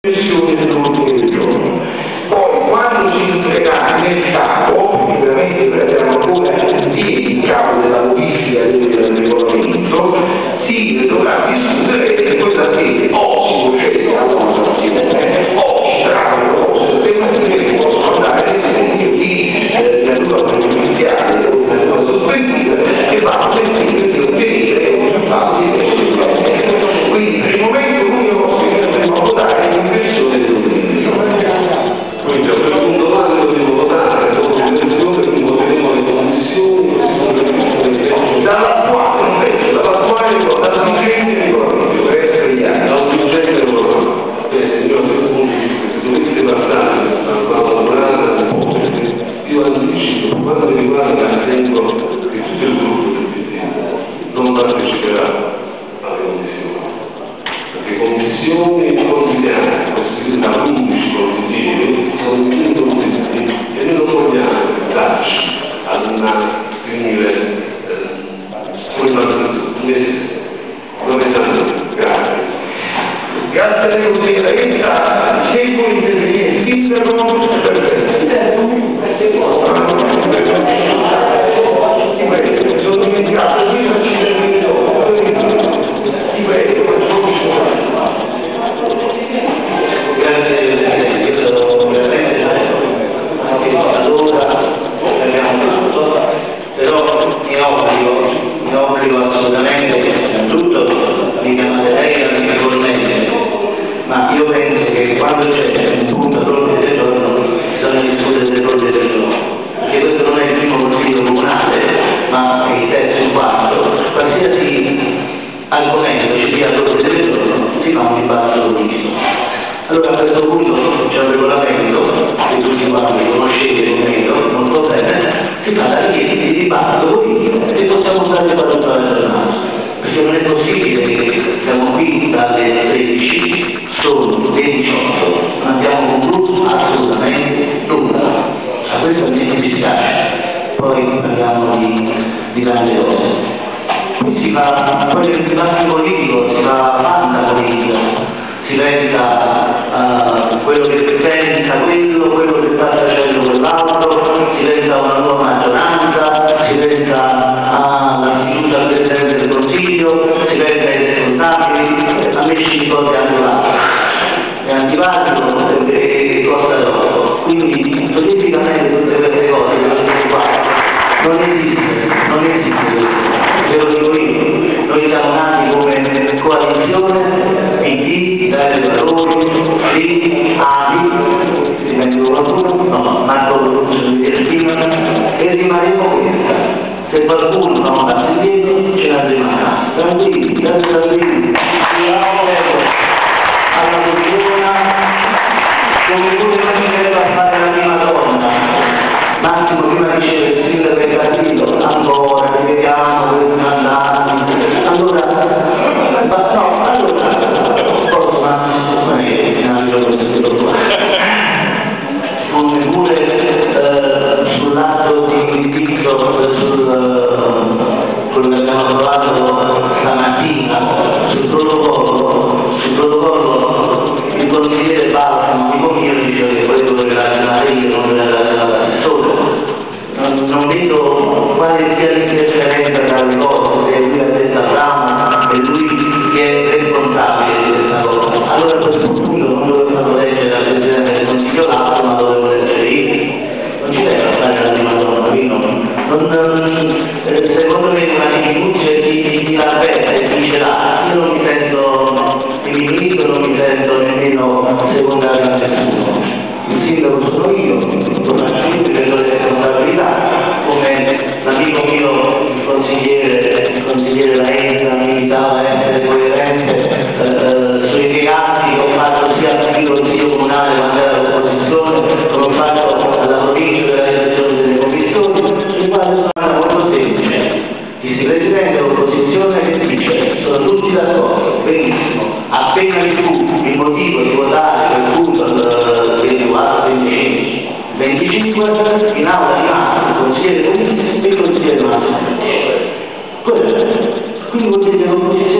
Poi quando si entrerà nel capo, ovviamente prenderà ancora il capo della modifica del regolamento, si dovrà discutere se questa sede o succede alla nostra azione o tra cose per cui possono andare l'esempio di natura pregiudiziale o natura sospettiva che va a sentire di ottenere un fatto. Quindi per il momento l'unico che potremmo votare è quindi vuol dire che l'opposizione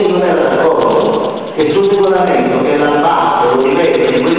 non era d'accordo, che tutte ragionamento che è andato, lo rivede,